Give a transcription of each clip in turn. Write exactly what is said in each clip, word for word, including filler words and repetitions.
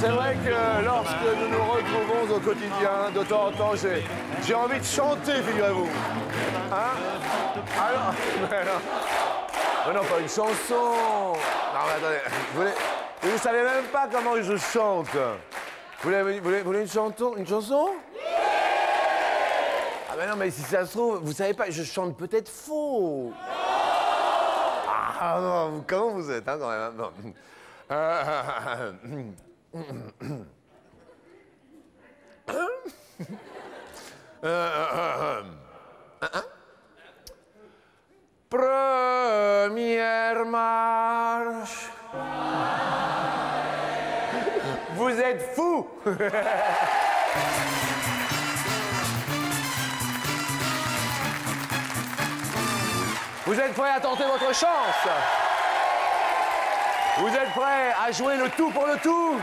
C'est vrai que lorsque nous nous retrouvons au quotidien, de temps en temps, j'ai envie de chanter, figurez-vous. Hein? Alors, mais non. Mais non, pas une chanson. Non, mais attendez, vous ne vous savez même pas comment je chante. Vous voulez, vous voulez, vous voulez une chanson, une chanson? Ah mais non, mais si ça se trouve, vous savez pas, je chante peut-être faux. Ah non, comment vous êtes, hein, quand même. Non. Euh... euh... Première marche. Vous êtes fous. Vous êtes prêts à tenter votre chance? Vous êtes prêts à jouer le tout pour le tout?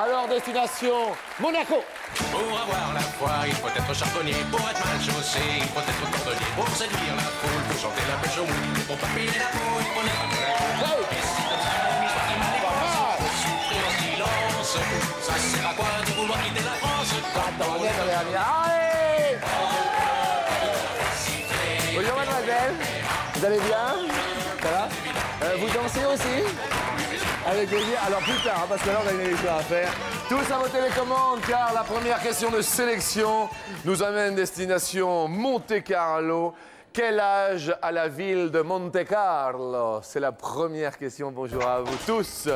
Alors, destination Monaco. Pour avoir la foi, il faut être charbonnier. Pour être mal chaussé, il faut être cordonnier. Pour séduire la foule, pour chanter la pêche au mouille. Pour pas payer la peau, il faut être la peau. Et si t'as un ami, soit il m'a les vacances, pour souffrir en silence. Ça sert à quoi de vouloir quitter la France? Attendez, allez, allez. Bonjour mademoiselle, vous allez bien? Ça va? euh, Vous dansez aussi? Avec plaisir. Alors plus tard, hein, parce que là on a une émission à faire. Tous à vos télécommandes, car la première question de sélection nous amène destination Monte-Carlo. Quel âge a la ville de Monte-Carlo? C'est la première question, bonjour à vous tous.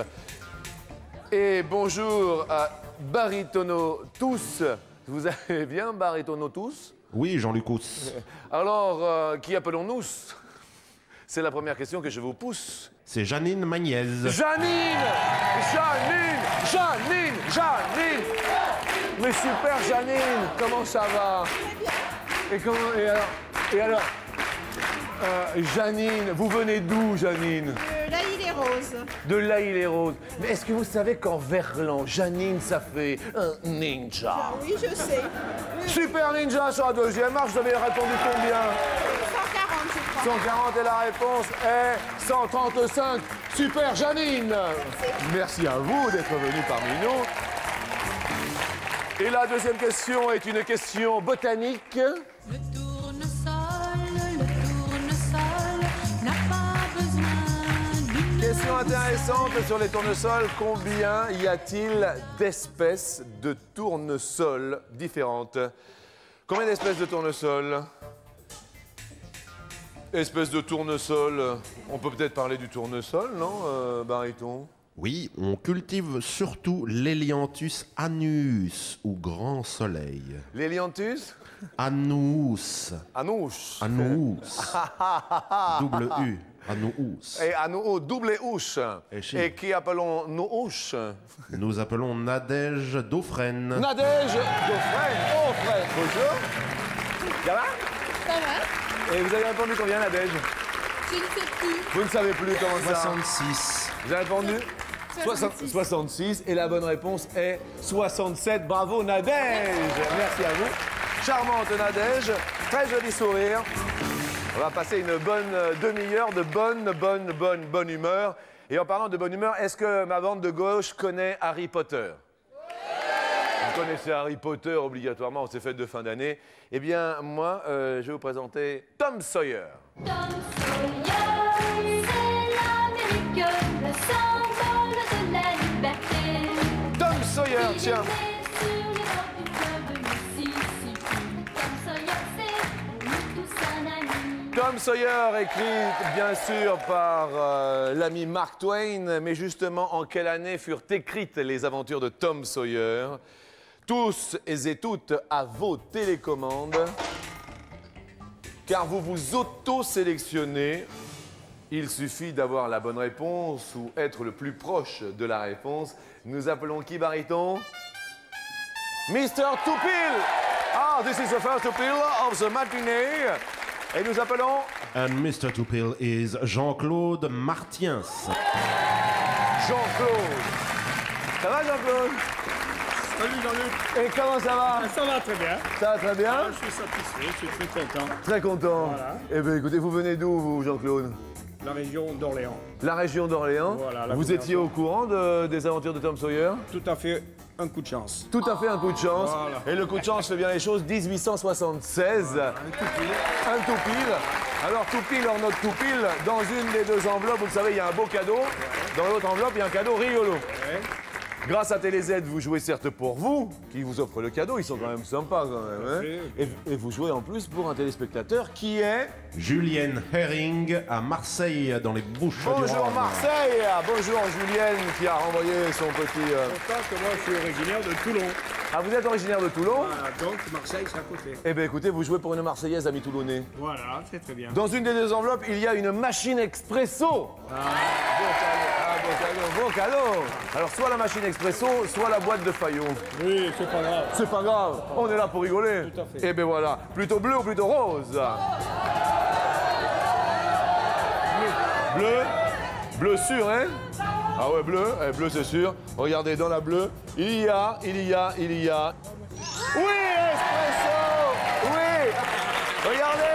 Et bonjour à Baritono tous. Vous allez bien, Baritono tous? Oui, Jean-Lucus. Alors, euh, qui appelons-nous? C'est la première question que je vous pousse. C'est Janine Magnez. Janine Janine Janine Janine Mais super, Janine. Comment ça va? Et comment... Et alors, et alors euh, Janine, vous venez d'où, Janine? De l'Haye-les-Roses. De l'Haye-les-Roses. Mais est-ce que vous savez qu'en verlan, Janine, ça fait un ninja? Oui, je sais. Super ninja sur la deuxième marche, vous avez répondu combien? cent quarante, je crois. cent quarante et la réponse est cent trente-cinq. Super Janine. Merci, merci à vous d'être venu parmi nous. Et la deuxième question est une question botanique. Le tournesol, le tournesol n'a pas besoin d'une... Question intéressante sur les tournesols. Combien y a-t-il d'espèces de tournesols différentes? Combien d'espèces de tournesol? Espèces de tournesol, on peut peut-être parler du tournesol, non, euh, Baryton? Oui, on cultive surtout l'Helianthus annus, ou grand soleil. L'Helianthus Annus. Annus. Annus. Double U. Annus. Et Annus, double ouche. Et, chez... Et qui appelons nos ouches? Nous appelons Nadège Daufrenne. Nadège Daufrenne. Oh, frère. Bonjour. Ça va? Ça va. Et vous avez répondu combien, Nadège? Je ne sais plus. Vous ne savez plus comment ça? soixante-six. Vous avez répondu soixante-six. soixante-six. Et la bonne réponse est soixante-sept. Bravo, Nadège. Merci à vous. Charmante, Nadège. Très joli sourire. On va passer une bonne demi-heure de bonne, bonne, bonne, bonne humeur. Et en parlant de bonne humeur, est-ce que ma bande de gauche connaît Harry Potter? Vous connaissez Harry Potter obligatoirement, on s'est fait de fin d'année. Eh bien, moi, euh, je vais vous présenter Tom Sawyer. Tom Sawyer, c'est l'Amérique, le symbole de la liberté. Tom Sawyer, tiens. Tom Sawyer, écrit bien sûr par euh, l'ami Mark Twain, mais justement, en quelle année furent écrites les aventures de Tom Sawyer? Tous et toutes à vos télécommandes, car vous vous auto-sélectionnez. Il suffit d'avoir la bonne réponse ou être le plus proche de la réponse. Nous appelons qui, Baryton? Mister Toupil. Ah, this is the first Toupil of the matinée. Et nous appelons... And Mister Toupil is Jean-Claude Martiens. Jean-Claude. Ça va, Jean-Claude? Salut, Jean-Luc. Et comment ça va? Ça va très bien. Ça va très bien? Ah, je suis satisfait, je suis très content. Très content. Voilà. Eh bien, écoutez, vous venez d'où, vous, Jean-Claude? La région d'Orléans. La région d'Orléans. Voilà, vous étiez fois. au courant de, des aventures de Tom Sawyer? Tout à fait un coup de chance. Tout à fait un coup de chance. Voilà. Et le coup de chance fait bien les choses, dix-huit cent soixante-seize. Voilà, un tout pile. Un tout pile. Alors tout pile en notre tout pile, dans une des deux enveloppes, vous le savez, il y a un beau cadeau. Dans l'autre enveloppe, il y a un cadeau rigolo. Ouais. Grâce à TéléZ, vous jouez certes pour vous, qui vous offre le cadeau, ils sont quand même sympas quand même. Hein, et, et vous jouez en plus pour un téléspectateur qui est... Julien Herring à Marseille, dans les Bouches du Rhône. Bonjour Marseille, bonjour Julien qui a renvoyé son petit... Euh... que moi je suis originaire de Toulon. Ah, vous êtes originaire de Toulon? Voilà, donc Marseille, c'est à côté. Eh bien écoutez, vous jouez pour une Marseillaise, amis toulonnais. Voilà, c'est très bien. Dans une des deux enveloppes, il y a une machine expresso. Ah, ah bon cadeau, bon cadeau. Alors soit la machine expresso, soit la boîte de Fayot. Oui, c'est pas grave. C'est pas grave, on est là pour rigoler. Tout à fait. Eh bien voilà, plutôt bleu ou plutôt rose? Bleu, bleu sûr, hein? Ah ouais, bleu, eh, bleu c'est sûr. Regardez, dans la bleue, il y a, il y a, il y a... Oui, espresso! Oui! Regardez!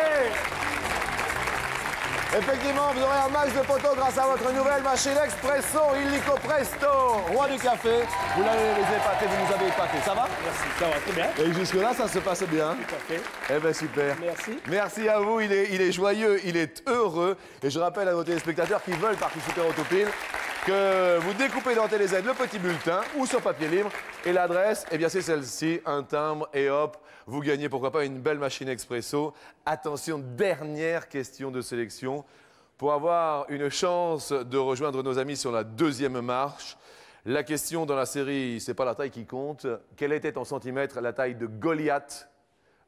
Effectivement, vous aurez un match de poteau grâce à votre nouvelle machine expresso, illico presto, roi du café. Vous l'avez épaté, vous nous avez épaté, ça va? Merci, ça va, très bien. Et jusque-là, ça se passe bien. Tout à fait. Eh bien, super. Merci. Merci à vous, il est, il est joyeux, il est heureux. Et je rappelle à nos téléspectateurs qui veulent participer au Autopile que vous découpez dans TéléZ le petit bulletin ou sur papier libre. Et l'adresse, eh bien, c'est celle-ci, un timbre, et hop, vous gagnez, pourquoi pas, une belle machine expresso. Attention, dernière question de sélection. Pour avoir une chance de rejoindre nos amis sur la deuxième marche, la question dans la série, c'est pas la taille qui compte. Quelle était en centimètres la taille de Goliath,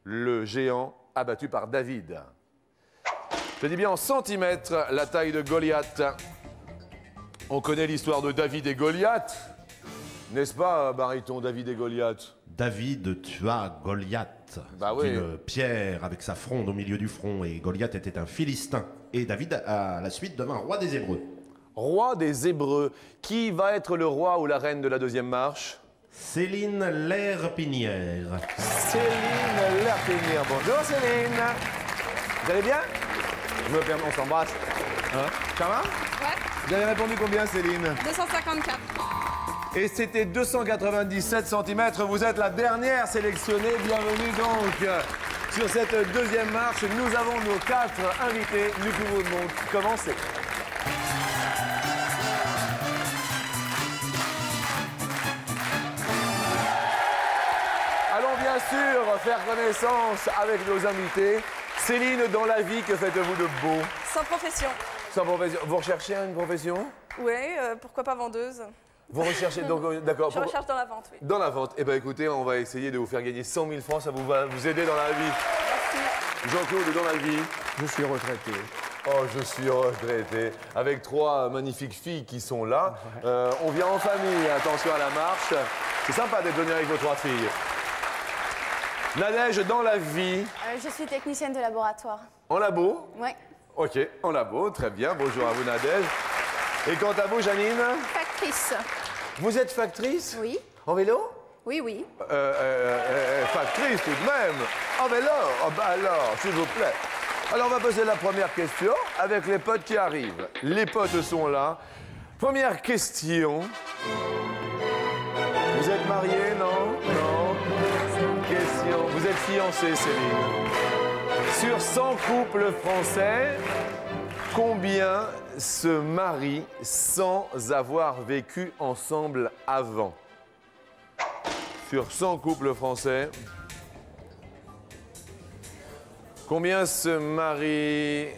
le géant abattu par David? Je dis bien en centimètres la taille de Goliath. On connaît l'histoire de David et Goliath, n'est-ce pas, Baryton, David et Goliath? David tua Goliath, bah oui. Une pierre avec sa fronde au milieu du front, et Goliath était un Philistin. Et David, à la suite, devint roi des Hébreux. Roi des Hébreux. Qui va être le roi ou la reine de la deuxième marche? Céline Lerpinière. Céline Lerpinière. Bonjour Céline. Vous allez bien? Je me permets, on s'embrasse. Hein? Ça va? Ouais. Vous avez répondu combien, Céline? deux cent cinquante-quatre. Et c'était deux cent quatre-vingt-dix-sept centimètres. Vous êtes la dernière sélectionnée. Bienvenue donc sur cette deuxième marche. Nous avons nos quatre invités du Nouveau Monde. Commencez. Allons bien sûr faire connaissance avec nos invités. Céline, dans la vie, que faites-vous de beau? Sans profession. Sans profession. Vous recherchez une profession? Oui, euh, pourquoi pas vendeuse. Vous recherchez donc, euh, d'accord. Je pour... recherche dans la vente, oui. Dans la vente. Eh bien, écoutez, on va essayer de vous faire gagner cent mille francs. Ça vous va vous aider dans la vie. Merci. Jean-Claude, dans la vie. Je suis retraité. Oh, je suis retraité. Avec trois magnifiques filles qui sont là. Ouais. Euh, on vient en famille. Attention à la marche. C'est sympa d'être venu avec vos trois filles. Nadège, dans la vie. Euh, je suis technicienne de laboratoire. En labo? Oui. Ok, en labo, très bien. Bonjour à vous, Nadège. Et quant à vous, Janine? Factrice. Vous êtes factrice? Oui. En vélo? Oui, oui. Euh, euh, euh, factrice tout de même. En vélo? Oh, bah alors, s'il vous plaît. Alors, on va poser la première question avec les potes qui arrivent. Les potes sont là. Première question. Vous êtes mariés, non? Non. Question. Vous êtes fiancés, Céline? Sur cent couples français, combien se marient sans avoir vécu ensemble avant? Sur cent couples français, combien se marient?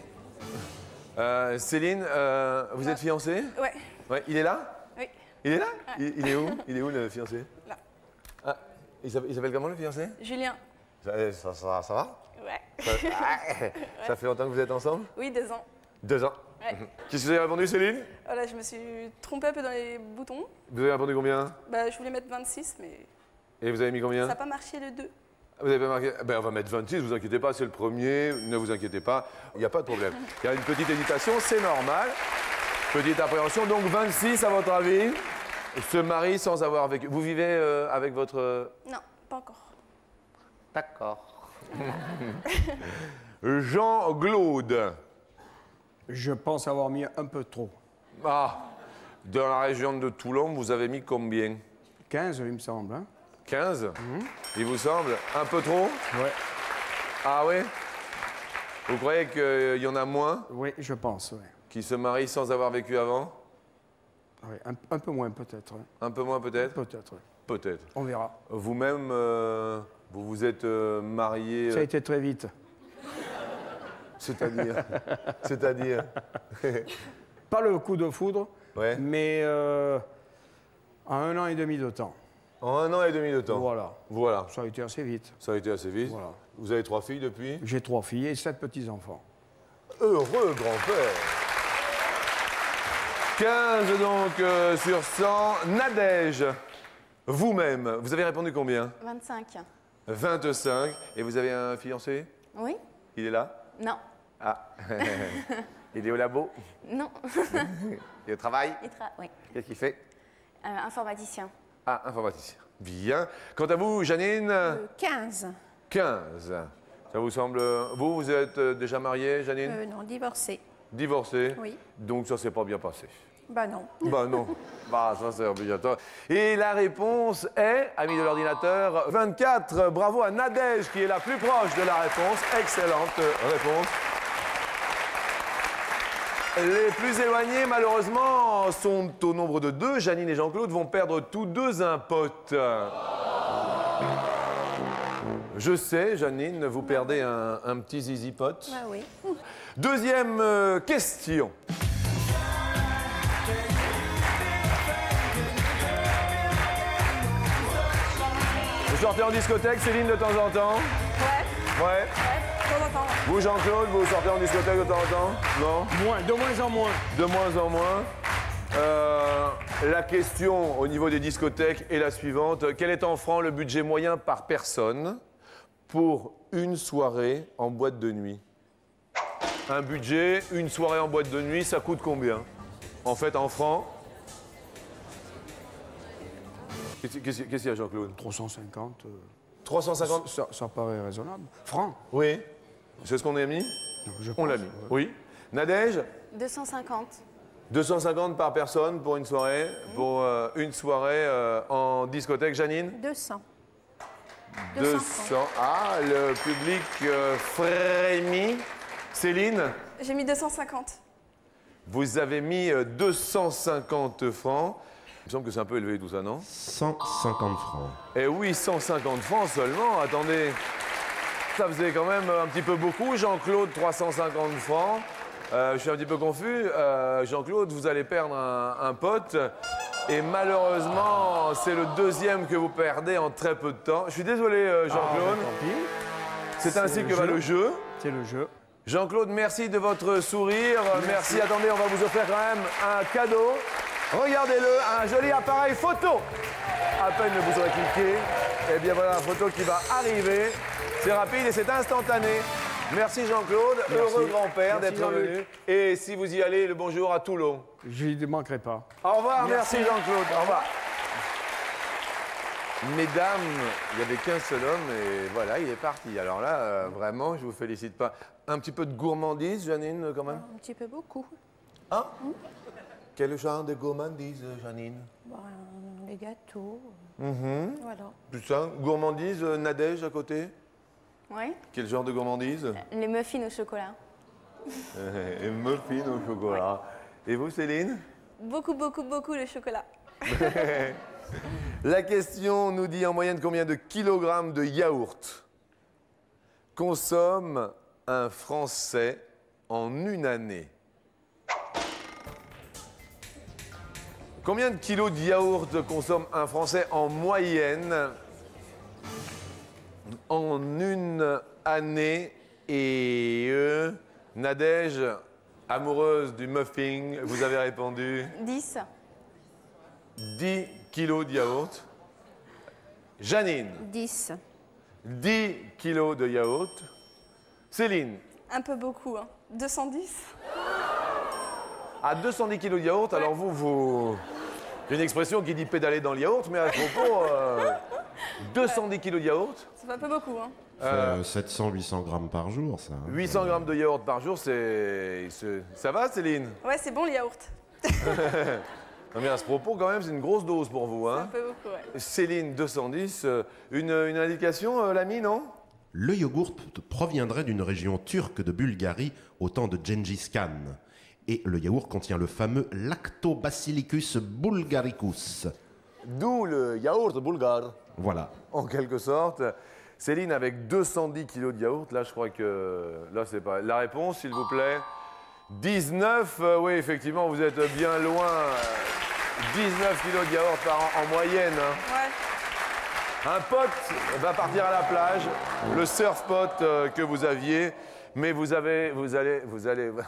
euh, Céline, euh, vous êtes fiancée? Ouais. Ouais. Il est là? Oui. Il est là? Ouais. il, il est où? Il est où le fiancé? Là. Ah, il s'appelle comment le fiancé? Julien. Ça, ça, ça, ça va? Ouais. Ça, ouais. Ça fait longtemps que vous êtes ensemble? Oui, deux ans. Deux ans? Ouais. Qu'est-ce que vous avez répondu, Céline? Voilà, je me suis trompée un peu dans les boutons. Vous avez répondu combien? Bah, je voulais mettre vingt-six, mais... Et vous avez mis combien? Ça n'a pas marché le deux. Vous n'avez pas marqué? Ben, on va mettre vingt-six, vous inquiétez pas, c'est le premier, ne vous inquiétez pas, il n'y a pas de problème. Il y a une petite hésitation, c'est normal. Petite appréhension, donc vingt-six, à votre avis, se marient sans avoir vécu. Vous vivez euh, avec votre... Non, pas encore. D'accord. Jean-Claude. Je pense avoir mis un peu trop. Ah, dans la région de Toulon, vous avez mis combien? quinze, il me semble. Hein. quinze? Mmh. Il vous semble un peu trop? Ouais. Ah oui? Vous croyez qu'il y en a moins? Oui, je pense, oui. Qui se marient sans avoir vécu avant? Oui, un, un peu moins peut-être. Hein. Un peu moins peut-être? Peut-être, oui. Peut-être. On verra. Vous-même, euh, vous vous êtes euh, marié... Ça a été très vite. C'est-à-dire? C'est-à-dire? Pas le coup de foudre, ouais. mais euh, en un an et demi de temps. En un an et demi de temps? Voilà. Voilà. Ça a été assez vite. Ça a été assez vite. Voilà. Vous avez trois filles depuis? J'ai trois filles et sept petits-enfants. Heureux grand-père. quinze donc euh, sur cent. Nadège, vous-même, vous avez répondu combien? vingt-cinq. vingt-cinq. Et vous avez un fiancé? Oui. Il est là? Non. Ah. Il est au labo? Non. Il travaille? Il travaille, oui. Qu'est-ce qu'il fait? euh, Informaticien. Ah, informaticien. Bien. Quant à vous, Janine? euh, quinze. quinze. Ça vous semble... Vous, vous êtes déjà mariée, Janine? euh, Non, divorcée. Divorcée? Oui. Donc ça s'est pas bien passé? Bah non. Bah non. Bah ça, c'est obligatoire. Et la réponse est, ami de l'ordinateur, vingt-quatre. Bravo à Nadège qui est la plus proche de la réponse. Excellente réponse. Les plus éloignés, malheureusement, sont au nombre de deux. Janine et Jean-Claude vont perdre tous deux un pote. Je sais, Janine, vous perdez un, un petit zizi pote. Ah oui. Deuxième question. Vous sortez en discothèque, Céline, de temps en temps? Ouais. Ouais. Ouais. Vous, Jean-Claude, vous sortez en discothèque de temps en temps? Non? Moins, de moins en moins. De moins en moins. Euh, la question au niveau des discothèques est la suivante. Quel est en francs le budget moyen par personne pour une soirée en boîte de nuit? Un budget, une soirée en boîte de nuit, ça coûte combien? En fait, en francs? Qu'est-ce qu'il y a, Jean-Claude? trois cent cinquante. trois cent cinquante? Ça, ça paraît raisonnable. Francs? Oui. C'est ce qu'on a mis? Je On l'a mis, oui. Nadège? deux cent cinquante. deux cent cinquante par personne pour une soirée, mmh. pour euh, une soirée euh, en discothèque. Janine? deux cents. deux cents. deux cents. Ah, le public euh, frémit. Céline? J'ai mis deux cent cinquante. Vous avez mis deux cent cinquante francs. Il me semble que c'est un peu élevé tout ça, non? cent cinquante francs. Eh oui, cent cinquante francs seulement, attendez. Ça faisait quand même un petit peu beaucoup. Jean-Claude, trois cent cinquante francs. Euh, je suis un petit peu confus. Euh, Jean-Claude, vous allez perdre un, un pote. Et malheureusement, c'est le deuxième que vous perdez en très peu de temps. Je suis désolé, euh, Jean-Claude. Ah, ben, c'est ainsi que va le jeu. C'est le jeu. Jean-Claude, merci de votre sourire. Merci. Merci. Attendez, on va vous offrir quand même un cadeau. Regardez-le, un joli appareil photo. À peine vous aurez cliqué. Et bien voilà la photo qui va arriver. C'est rapide et c'est instantané. Merci Jean-Claude, heureux grand-père d'être venu. Et si vous y allez, le bonjour à Toulon. Je n'y manquerai pas. Au revoir, merci, merci Jean-Claude, au revoir. Mesdames, il n'y avait qu'un seul homme et voilà, il est parti. Alors là, euh, vraiment, je ne vous félicite pas. Un petit peu de gourmandise, Janine, quand même? Un petit peu beaucoup. Hein? Mmh. Quel genre de gourmandise, Janine? Bah, les gâteaux. Mmh. Voilà. Tout ça, gourmandise, euh, Nadège à côté? Oui. Quel genre de gourmandise? Les muffins au chocolat. Les muffins au chocolat. Ouais. Et vous, Céline? Beaucoup, beaucoup, beaucoup le chocolat. La question nous dit en moyenne combien de kilogrammes de yaourt consomme un Français en une année? Combien de kilos de yaourt consomme un Français en moyenne? En une année et... Euh, Nadège, amoureuse du muffin, vous avez répondu... dix. dix kilos de yaourt. Janine. dix. dix kilos de yaourt. Céline. Un peu beaucoup, hein. deux cent dix. À deux cent dix kilos de yaourt, ouais. Alors vous, vous... J'ai une expression qui dit pédaler dans le yaourt, mais à propos... Euh... deux cent dix kilos de yaourt. C'est pas peu beaucoup, hein. Euh, sept cents à huit cents grammes par jour, ça. huit cents grammes de yaourt par jour, c'est... Ça va, Céline? Ouais, c'est bon, le yaourt. Non mais à ce propos, quand même, c'est une grosse dose pour vous, hein. C'est un peu beaucoup, ouais. Céline, deux cent dix, euh, une, une indication, euh, l'ami, non? Le yogourt proviendrait d'une région turque de Bulgarie au temps de Gengis Khan. Et le yaourt contient le fameux Lactobacillicus bulgaricus. D'où le yaourt bulgare. Voilà. En quelque sorte. Céline, avec deux cent dix kilos de yaourt, là, je crois que... Là, c'est pas... La réponse, s'il vous plaît. dix-neuf, euh, oui, effectivement, vous êtes bien loin. dix-neuf kilos de yaourt par an, en moyenne. Hein. Ouais. Un pote va partir à la plage, le surf pote euh, que vous aviez, mais vous avez... Vous allez... Vous allez... Vous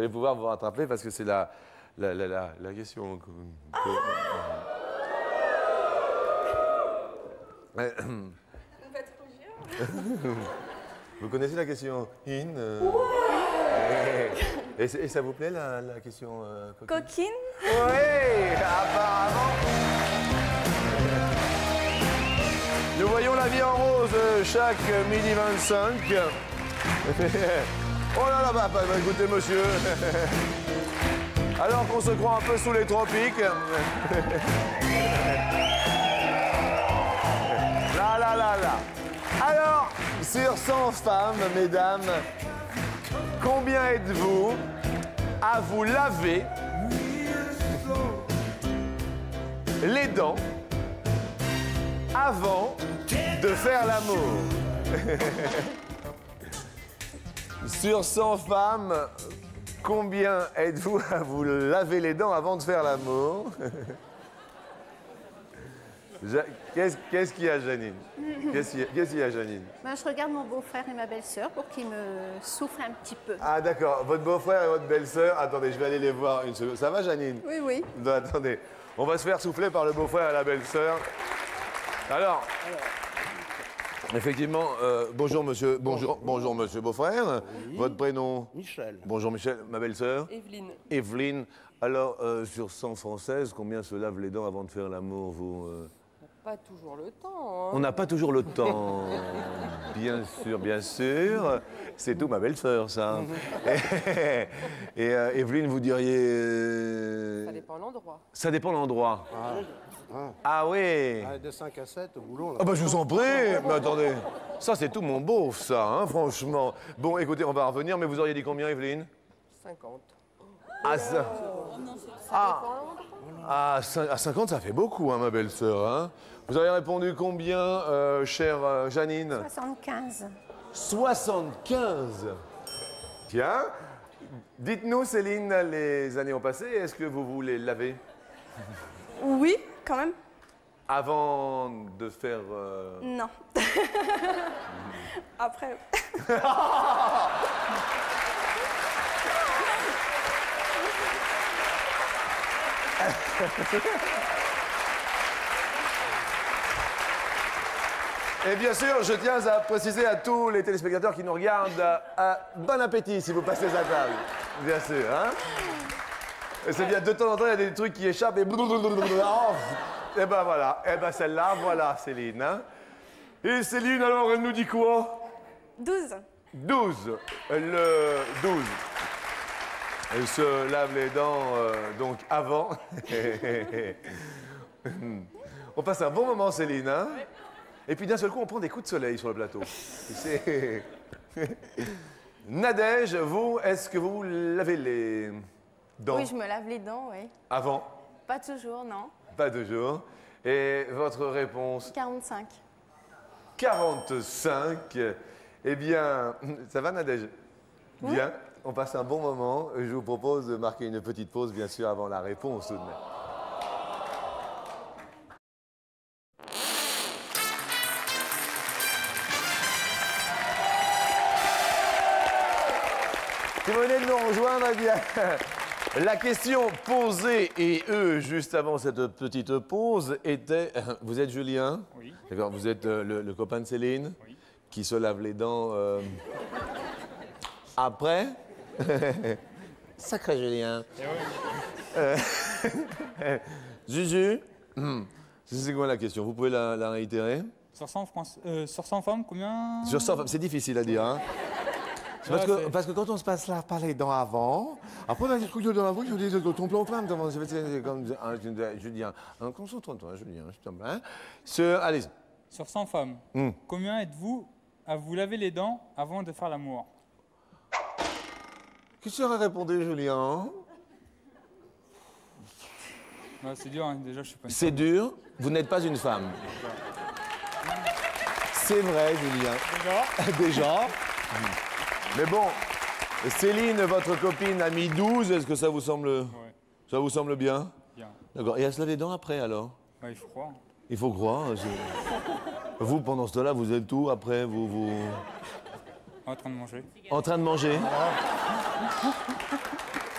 allez pouvoir vous rattraper parce que c'est la, la, la, la, la question. Ah euh... Vous faites rougir. Vous connaissez la question in euh... ouais. et, et ça vous plaît la, la question euh, coquine? Coquine? Oui, apparemment. Nous voyons la vie en rose chaque midi vingt-cinq. Oh là là, bah, bah, bah écoutez, monsieur. Alors qu'on se croit un peu sous les tropiques. Là, là, là, là. Alors, sur cent femmes, mesdames, combien êtes-vous à vous laver les dents avant de faire l'amour? Sur cent femmes, combien êtes-vous à vous laver les dents avant de faire l'amour? Qu'est-ce qu'est-ce qu'il y a, Janine? Qu'est-ce qu'il y a, qu'est-ce qu'il y a, Janine? Ben, je regarde mon beau-frère et ma belle-sœur pour qu'ils me souffrent un petit peu. Ah, d'accord. Votre beau-frère et votre belle-sœur... Attendez, je vais aller les voir une seconde. Ça va, Janine? Oui, oui. Non, attendez. On va se faire souffler par le beau-frère et la belle-sœur. Alors... Alors... Effectivement, euh, bonjour monsieur, bonjour, bonjour monsieur beau-frère, oui. Votre prénom? Michel. Bonjour Michel, ma belle-sœur? Evelyne. Evelyne, alors euh, sur cent françaises, combien se lavent les dents avant de faire l'amour, vous? euh... Pas toujours le temps. Hein. On n'a pas toujours le temps. Bien sûr, bien sûr. C'est tout ma belle-sœur, ça. Et, et euh, Evelyne, vous diriez... Euh... Ça dépend l'endroit. Ça dépend l'endroit. Ah, ah. ah oui. Ah, de cinq à sept au boulot. Là. Ah bah je vous en prie. Mais attendez, ça c'est tout mon beauf, ça, hein, franchement. Bon, écoutez, on va revenir, mais vous auriez dit combien, Evelyne? cinquante. Ah, ça... Oh, non, ça ah. À cinquante, ça fait beaucoup, hein, ma belle-sœur. Hein. Vous avez répondu combien, euh, chère euh, Janine? soixante-quinze. soixante-quinze? Tiens, dites-nous, Céline, les années ont passé, est-ce que vous voulez laver? Oui, quand même. Avant de faire... Euh... Non. Après... Et bien sûr, je tiens à préciser à tous les téléspectateurs qui nous regardent, à, à bon appétit si vous passez à table. Bien sûr, hein. C'est bien, de temps en temps, il y a des trucs qui échappent et... Et ben voilà, et ben celle-là, voilà Céline. Hein. Et Céline, alors, elle nous dit quoi? douze. douze. Le douze. Elle se lave les dents, euh, donc, avant. On passe un bon moment, Céline, hein? Oui. Et puis, d'un seul coup, on prend des coups de soleil sur le plateau. Nadège, vous, est-ce que vous lavez les dents? Oui, je me lave les dents, oui. Avant? Pas toujours, non. Pas toujours. Et votre réponse? quarante-cinq. quarante-cinq. Eh bien, ça va, Nadège? Oui. Bien. On passe un bon moment. Je vous propose de marquer une petite pause, bien sûr, avant la réponse. Si vous venez de nous rejoindre, eh bien, la question posée et eux, juste avant cette petite pause, était... Vous êtes Julien? Oui. D'accord, vous êtes euh, le, le copain de Céline? Oui. Qui se lave les dents euh... après? Sacré Julien. Eh oui. euh, Zuzu, C'est quoi la question? Vous pouvez la, la réitérer? Sur cent, France, euh, sur cent femmes, combien? Sur cent femmes, c'est difficile à dire, hein. Parce, ouais, que, parce que quand on se passe là par les dents avant, après on a des trucs de dents avant, je dis, ton plan flamme, c'est comme Julien. Concentre-toi, Julien, je t'en prie. Allez. Sur cent femmes, mm. combien êtes-vous à vous laver les dents avant de faire l'amour? Qu'est-ce que tu aurais répondu, Julien? Ouais, c'est dur, hein. Déjà, je suis pas. C'est dur, vous n'êtes pas une femme. C'est vrai, Julien. Déjà. Déjà. Mais bon, Céline, votre copine, a mis douze. Est-ce que ça vous semble, ouais. ça vous semble bien? Bien. D'accord. Et à se laver les dents après, alors? Ouais, il faut croire. Il faut croire. Vous, pendant ce temps-là, vous êtes où après? Vous, vous... En train de manger. En train de manger. Ah.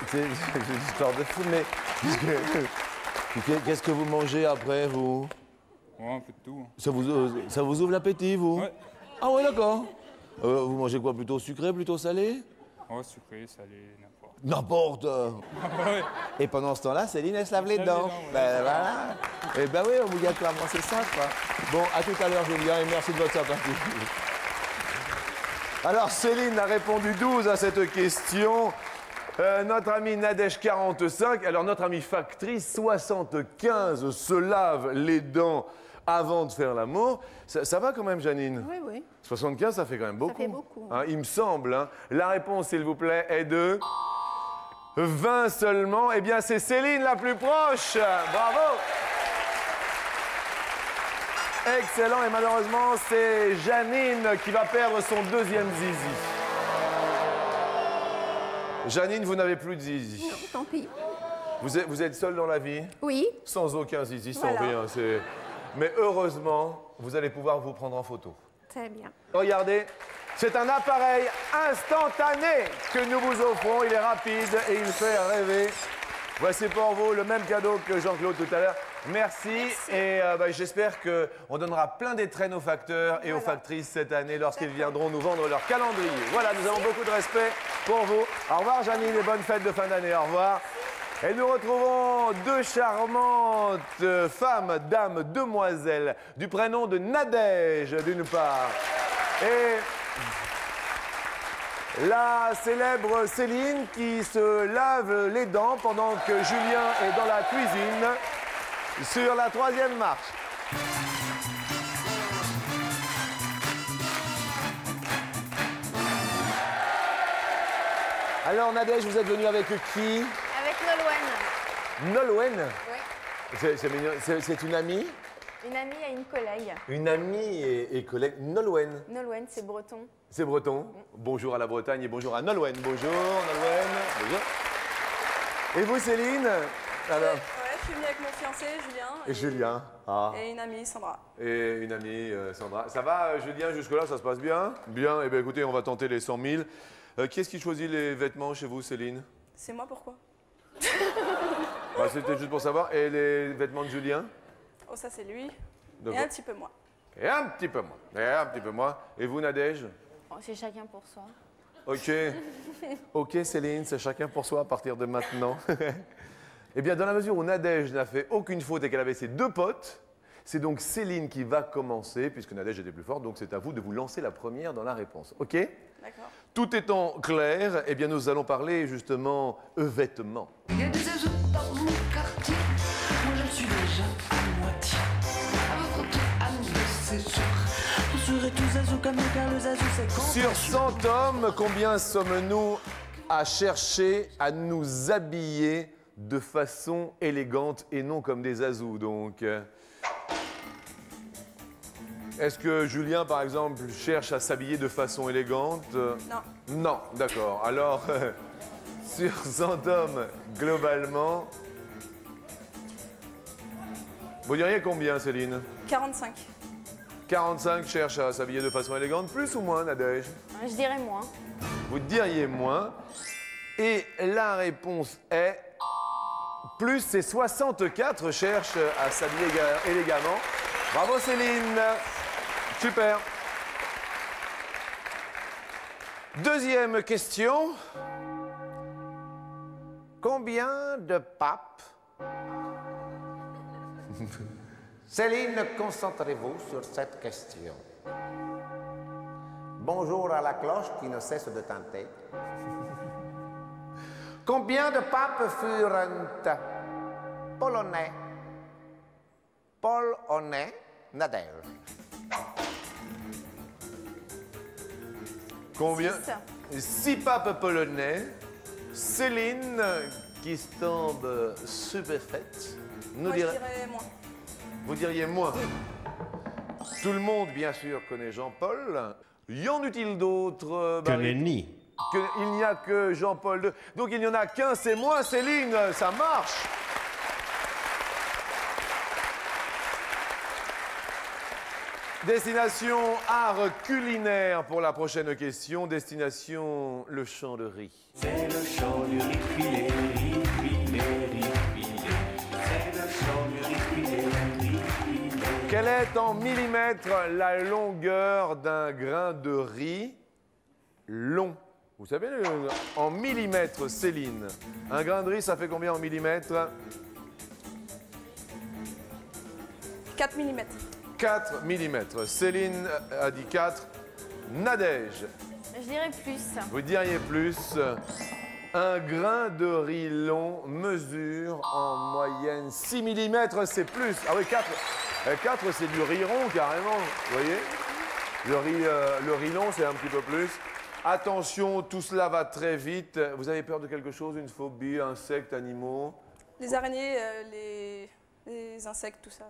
C'est une histoire de fou, mais... Qu'est-ce que vous mangez après, vous? Ouais, un peu de tout. Ça vous, ça vous ouvre l'appétit, vous? Ouais. Ah ouais, d'accord. Euh, vous mangez quoi, plutôt sucré, plutôt salé? Oh, sucré, salé, n'importe. N'importe euh... ouais. Et pendant ce temps-là, Céline, elle se lave les dents. Ben voilà. Et ben oui, obligatoirement, c'est ça, quoi. Bon, à tout à l'heure, Julien, et merci de votre sympathie. Alors, Céline a répondu douze à cette question. Euh, notre amie Nadège, quarante-cinq. Alors, notre amie factrice, soixante-quinze, se lave les dents avant de faire l'amour. Ça, ça va quand même, Janine? Oui, oui. soixante-quinze, ça fait quand même beaucoup. Ça fait beaucoup. Hein, il me semble. Hein. La réponse, s'il vous plaît, est de... vingt seulement. Eh bien, c'est Céline la plus proche. Bravo. Excellent. Et malheureusement, c'est Janine qui va perdre son deuxième zizi. Janine, vous n'avez plus de zizi. Non, tant pis. Vous êtes, vous êtes seule dans la vie? Oui. Sans aucun zizi, sans voilà. rien. C'est... Mais heureusement, vous allez pouvoir vous prendre en photo. Très bien. Regardez, c'est un appareil instantané que nous vous offrons. Il est rapide et il fait rêver. Voici pour vous le même cadeau que Jean-Claude tout à l'heure. Merci, Merci. et euh, bah, j'espère qu'on donnera plein d'étrennes aux facteurs et voilà. aux factrices cette année lorsqu'ils viendront nous vendre leur calendrier. Voilà, nous avons beaucoup de respect pour vous. Au revoir Janine et bonne fête de fin d'année. Au revoir. Et nous retrouvons deux charmantes femmes, dames, demoiselles, du prénom de Nadège, d'une part, et la célèbre Céline qui se lave les dents pendant que Julien est dans la cuisine sur la troisième marche. Alors Nadège, vous êtes venue avec qui? Nolwenn. Oui. C'est une amie? Une amie et une collègue. Une amie et, et collègue. Nolwenn. Nolwenn, c'est breton. C'est breton. Mm. Bonjour à la Bretagne et bonjour à Nolwenn. Bonjour, Nolwenn. Bonjour. Et vous, Céline? Alors. Ouais, ouais, je suis venue avec mon fiancé, Julien. Et, et Julien. Ah. Et une amie, Sandra. Et une amie, euh, Sandra. Ça va, Julien, jusque-là, ça se passe bien? Bien. Eh bien, écoutez, on va tenter les cent mille. Euh, qui est-ce qui choisit les vêtements chez vous, Céline? C'est moi, pourquoi? Bah, c'était juste pour savoir. Et les vêtements de Julien? Oh, ça c'est lui. Donc, et un petit peu moins. Et un petit peu moins. Et un petit peu moins. Et vous, Nadège? Oh, c'est chacun pour soi. Ok. Ok, Céline, c'est chacun pour soi à partir de maintenant. Eh bien, dans la mesure où Nadège n'a fait aucune faute et qu'elle avait ses deux potes, c'est donc Céline qui va commencer, puisque Nadège était plus forte, donc c'est à vous de vous lancer la première dans la réponse. Ok? D'accord. Tout étant clair, eh bien, nous allons parler justement vêtements. Il y a des ajouts dans mon quartier. Moi, je suis déjà à moitié. À me frotter, à me baisser sur. On serait tous azous comme les gars, les azous, c'est quand? Sur cent hommes, combien sommes-nous à chercher à nous habiller de façon élégante et non comme des azous, donc? Est-ce que Julien, par exemple, cherche à s'habiller de façon élégante? Non. Non, d'accord. Alors, euh, sur cent hommes, globalement... Vous diriez combien, Céline? quarante-cinq. quarante-cinq cherchent à s'habiller de façon élégante, plus ou moins, Nadège? Je dirais moins. Vous diriez moins. Et la réponse est... Plus, c'est soixante-quatre cherchent à s'habiller élégamment. Bravo, Céline! Super. Deuxième question. Combien de papes Céline, concentrez-vous sur cette question. Bonjour à la cloche qui ne cesse de tinter. Combien de papes furent polonais? Polonais, Nadège. Combien? Six. Six papes polonais. Céline, qui tombe stupéfaite, nous dirait... Moi, je dirais moins. Vous diriez moins. Tout le monde, bien sûr, connaît Jean-Paul. Y en a-t-il d'autres, Barry? Que nenni. Il n'y a que Jean-Paul deux. Donc il n'y en a qu'un, c'est moi, Céline, ça marche. Destination art culinaire pour la prochaine question. Destination le champ de riz. C'est le champ du riz filé, riz filé, riz filé. C'est le champ du riz filé, riz filé. Quelle est en millimètres la longueur d'un grain de riz long? Vous savez, en millimètres, Céline. Un grain de riz, ça fait combien en millimètres? quatre millimètres. quatre millimètres. Céline a dit quatre. Nadège. Je dirais plus. Vous diriez plus. Un grain de riz long mesure en moyenne six millimètres, c'est plus. Ah oui, quatre, quatre c'est du riz rond carrément, vous voyez. Le riz, euh, le riz long, c'est un petit peu plus. Attention, tout cela va très vite. Vous avez peur de quelque chose? Une phobie, insectes, animaux? Les araignées, euh, les... les insectes, tout ça.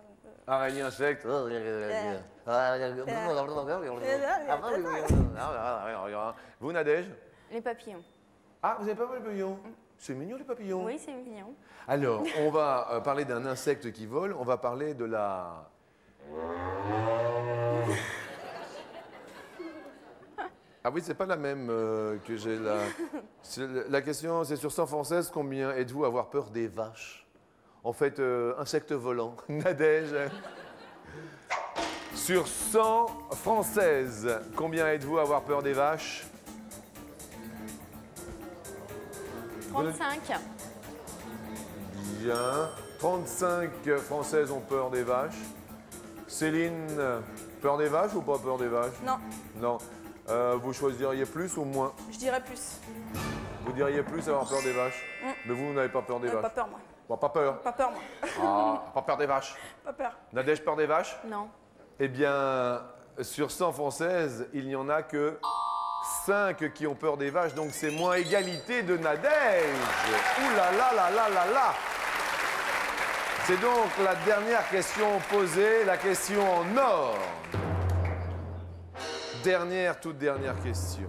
Araignées, insectes. Vous, Nadège? Les papillons. Ah, vous n'avez pas vu les papillons? C'est mignon, les papillons. Oui, c'est mignon. Alors, on va parler d'un insecte qui vole. On va parler de la... Ah oui, c'est pas la même euh, que j'ai là. La question, c'est sur cent françaises, combien êtes-vous à avoir peur des vaches? En fait, euh, insectes volants. Nadège. Sur cent françaises, combien êtes-vous à avoir peur des vaches? trente-cinq. Bien. trente-cinq françaises ont peur des vaches. Céline, peur des vaches ou pas peur des vaches? Non. Non. Euh, vous choisiriez plus ou moins? Je dirais plus. Vous diriez plus avoir peur des vaches? Mmh. Mais vous, vous n'avez pas peur des vaches? Pas peur, moi. Bon, pas peur. Pas peur, moi. Ah, pas peur des vaches. Pas peur. Nadège, peur des vaches? Non. Eh bien, sur cent françaises, il n'y en a que cinq qui ont peur des vaches, donc c'est moins égalité de Nadège. Ouh là là là là là là. C'est donc la dernière question posée, la question en or. Dernière, toute dernière question.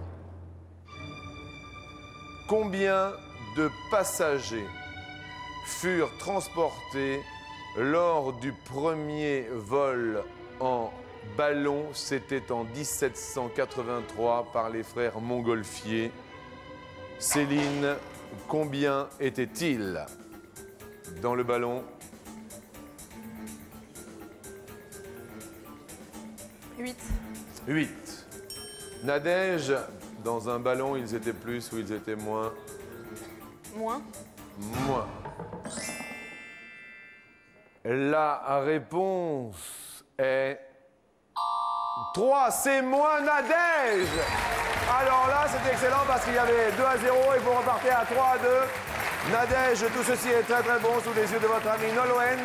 Combien de passagers furent transportés lors du premier vol en ballon? C'était en mille sept cent quatre-vingt-trois par les frères Montgolfier. Céline, combien était-il dans le ballon? huit. huit. Nadège, dans un ballon, ils étaient plus ou ils étaient moins? Moins. Moins. La réponse est trois, c'est moins, Nadège. Alors là, c'est excellent parce qu'il y avait deux à zéro et vous repartez à trois à deux. Nadège, tout ceci est très très bon sous les yeux de votre ami Nolwenn.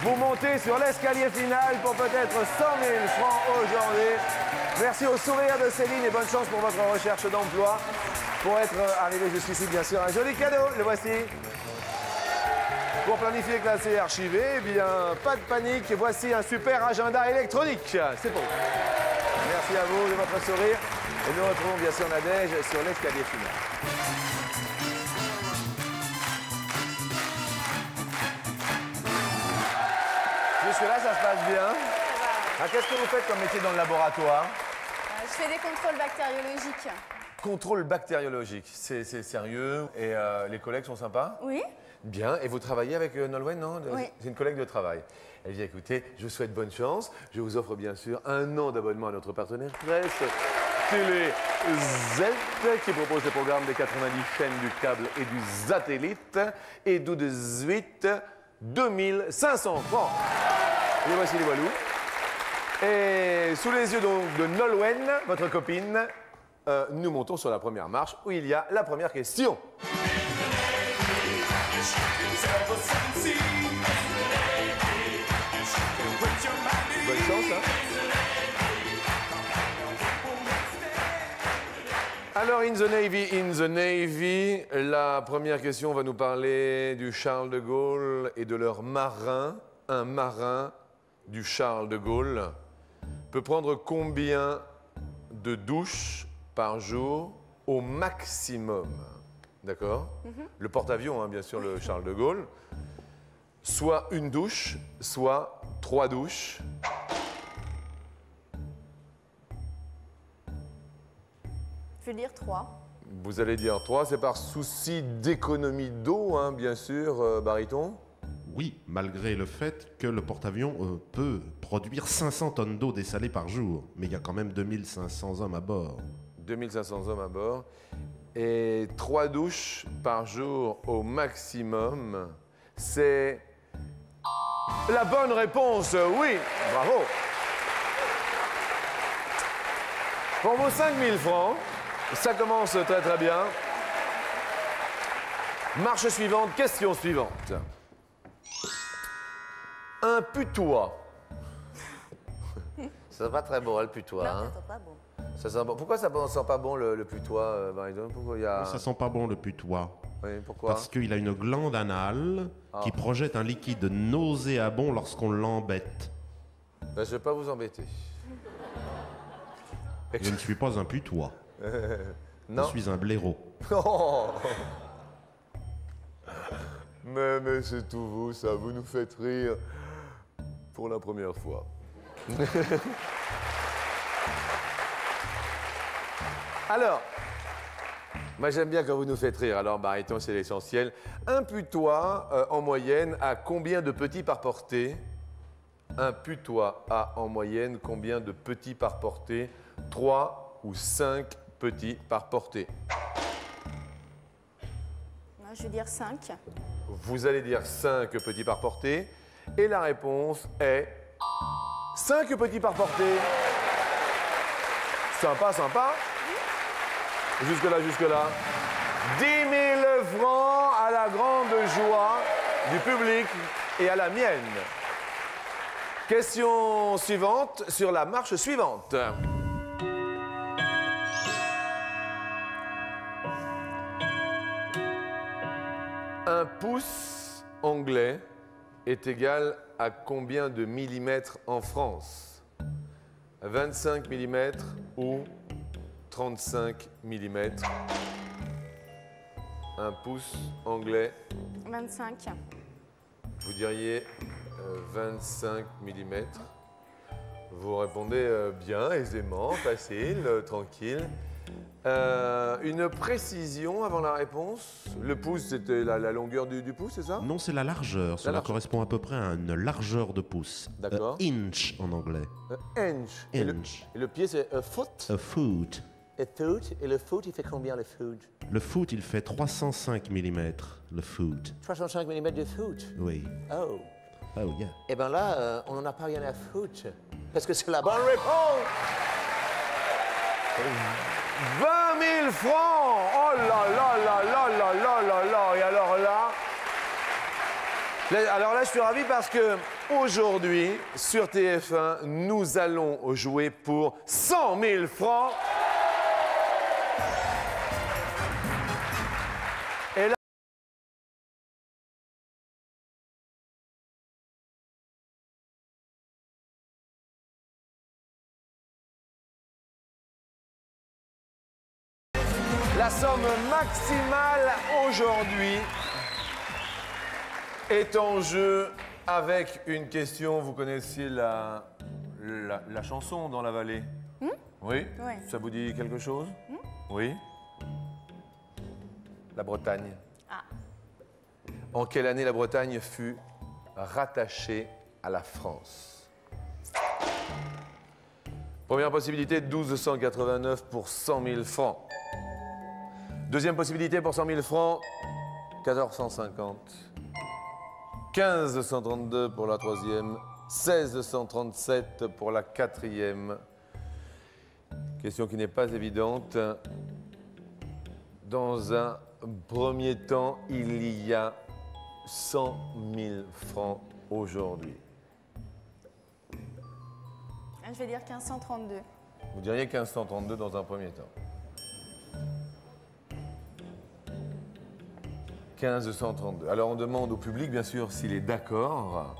Vous montez sur l'escalier final pour peut-être cent mille francs aujourd'hui. Merci au sourire de Céline et bonne chance pour votre recherche d'emploi. Pour être arrivé jusqu'ici, bien sûr, un joli cadeau. Le voici. Pour planifier, classer et archiver, eh bien, pas de panique, voici un super agenda électronique. C'est bon. Merci à vous de votre sourire. Et nous retrouvons bien sûr Nadège sur l'escalier final. Jusque-là, ça se passe bien. Ah, qu'est-ce que vous faites comme métier dans le laboratoire? euh, Je fais des contrôles bactériologiques. Contrôle bactériologique, c'est sérieux. Et euh, les collègues sont sympas? Oui. Bien, et vous travaillez avec euh, Nolwenn, non? Oui. C'est une collègue de travail. Elle dit, écoutez, je vous souhaite bonne chance. Je vous offre bien sûr un an d'abonnement à notre partenaire presse, TéléZ, qui propose le programme des quatre-vingt-dix chaînes du câble et du satellite. Et d'où de suite, deux mille cinq cents francs. Et voici les Walloux. Et sous les yeux donc de Nolwenn, votre copine, euh, nous montons sur la première marche où il y a la première question. Bonne chance, hein. Alors, in the Navy, in the Navy, la première question va nous parler du Charles de Gaulle et de leur marin. Un marin du Charles de Gaulle peut prendre combien de douches par jour au maximum? D'accord? Mm-hmm. Le porte-avions, hein, bien sûr, le Charles de Gaulle. Soit une douche, soit trois douches. Je vais dire trois. Vous allez dire trois, c'est par souci d'économie d'eau, hein, bien sûr, euh, Bariton. Oui, malgré le fait que le porte-avions euh, peut produire cinq cents tonnes d'eau dessalée par jour. Mais il y a quand même deux mille cinq cents hommes à bord. deux mille cinq cents hommes à bord. Et trois douches par jour au maximum, c'est la bonne réponse, oui. Bravo. Pour vos cinq mille francs, ça commence très très bien. Marche suivante, question suivante. Un putois. Ça sent pas très bon, hein, le putois. Non, hein. Ça sent pas bon. Ça sent bon. Pourquoi ça sent pas bon le, le putois, euh, Marie-Don? Pourquoi y a... Ça sent pas bon le putois. Oui, pourquoi? Parce qu'il a une glande anale ah. qui projette un liquide nauséabond lorsqu'on l'embête. Ben, je vais pas vous embêter. Je ne suis pas un putois. Non. Je suis un blaireau. Oh. Mais, mais c'est tout vous, ça. Vous nous faites rire pour la première fois. Alors, moi j'aime bien quand vous nous faites rire. Alors, Bariton, c'est l'essentiel. Un putois, euh, en moyenne, a combien de petits par portée? Un putois a, en moyenne, combien de petits par portée? Trois ou cinq petits par portée? Je vais dire cinq. Vous allez dire cinq petits par portée. Et la réponse est cinq petits par portée. Sympa, sympa. Jusque-là, jusque-là. dix mille francs à la grande joie du public et à la mienne. Question suivante sur la marche suivante. Un pouce anglais est égal à combien de millimètres en France? vingt-cinq millimètres ou trente-cinq millimètres? Un pouce anglais. vingt-cinq. Vous diriez euh, vingt-cinq millimètres. Vous répondez euh, bien, aisément, facile, euh, tranquille. Euh, une précision avant la réponse. Le pouce, c'était la, la longueur du, du pouce, c'est ça? Non, c'est la largeur. Cela correspond à peu près à une largeur de pouce. D'accord. Inch en anglais. A inch. Inch. Et le, et le pied, c'est a foot. A foot. A foot. Et le foot, il fait combien, le foot? Le foot, il fait trois cent cinq millimètres. Le foot. trois cent cinq millimètres de foot? Oui. Oh. Oh, yeah. Eh bien là, euh, on n'en a pas rien à foutre. Parce que c'est la bonne réponse. vingt mille francs! Oh là là là là là là là là! Et alors là... Alors là, je suis ravi parce que aujourd'hui, sur T F un, nous allons jouer pour cent mille francs. Et là... La somme maximale aujourd'hui est en jeu avec une question. Vous connaissiez la, la, la chanson dans la vallée? Mmh? Oui, ouais. Ça vous dit quelque chose? Mmh? Oui. La Bretagne. Ah. En quelle année la Bretagne fut rattachée à la France? Première possibilité, mille deux cent quatre-vingt-neuf pour cent mille francs. Deuxième possibilité pour cent mille francs, mille quatre cent cinquante. mille cinq cent trente-deux pour la troisième, seize cent trente-sept pour la quatrième. Question qui n'est pas évidente. Dans un premier temps, il y a cent mille francs aujourd'hui. Je vais dire mille cinq cent trente-deux. Vous diriez mille cinq cent trente-deux dans un premier temps. mille cinq cent trente-deux. Alors on demande au public, bien sûr, s'il est d'accord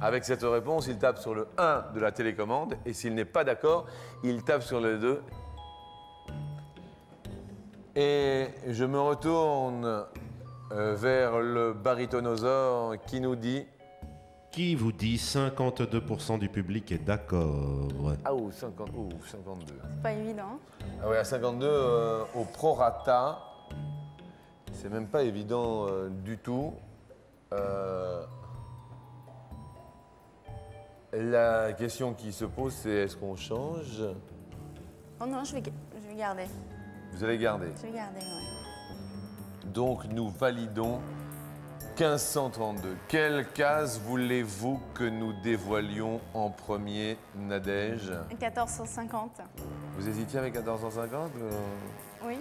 avec cette réponse. Il tape sur le un de la télécommande et s'il n'est pas d'accord, il tape sur le deux. Et je me retourne vers le barytonosaure qui nous dit... Qui vous dit cinquante-deux pour cent du public est d'accord? Ah ou oh, cinquante-deux. C'est pas évident. Ah oui, à cinquante-deux, euh, au prorata, c'est même pas évident euh, du tout. Euh, la question qui se pose, c'est est-ce qu'on change? Oh non, je vais, je vais garder. Vous allez garder? Je vais garder, oui. Donc nous validons mille cinq cent trente-deux. Quelle case voulez-vous que nous dévoilions en premier, Nadège? mille quatre cent cinquante. Vous hésitiez avec mille quatre cent cinquante? Oui.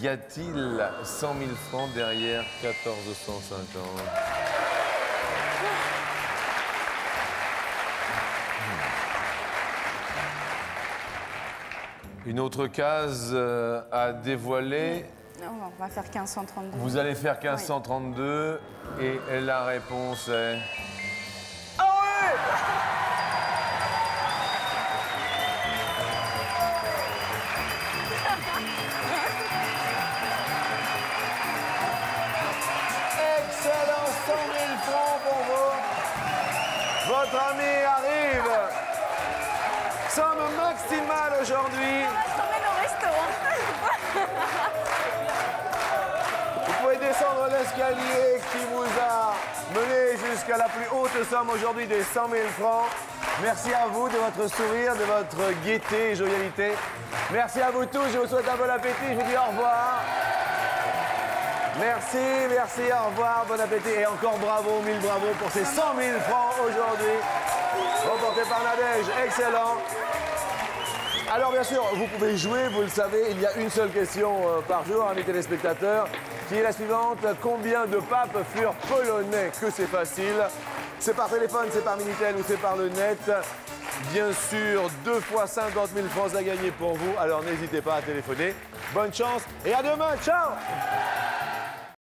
Y a-t-il cent mille francs derrière mille quatre cent cinquante? Une autre case à dévoiler? Non, on va faire mille cinq cent trente-deux. Vous allez faire mille cinq cent trente-deux, oui. Et la réponse est... Ah oui! Excellent, cent mille francs pour vous. Votre ami arrive. Somme maximale aujourd'hui. On va se ramener au restaurant. Descendre l'escalier qui vous a mené jusqu'à la plus haute somme aujourd'hui des cent mille francs. Merci à vous de votre sourire, de votre gaieté et jovialité. Merci à vous tous, je vous souhaite un bon appétit, je vous dis au revoir. Merci, merci, au revoir, bon appétit et encore bravo, mille bravo pour ces cent mille francs aujourd'hui. Remporté par Nadège, excellent. Alors bien sûr, vous pouvez jouer, vous le savez, il y a une seule question par jour, amis téléspectateurs, qui est la suivante. Combien de papes furent polonais? Que c'est facile. C'est par téléphone, c'est par Minitel ou c'est par le net. Bien sûr, deux fois cinquante mille francs à gagner pour vous. Alors n'hésitez pas à téléphoner. Bonne chance et à demain. Ciao.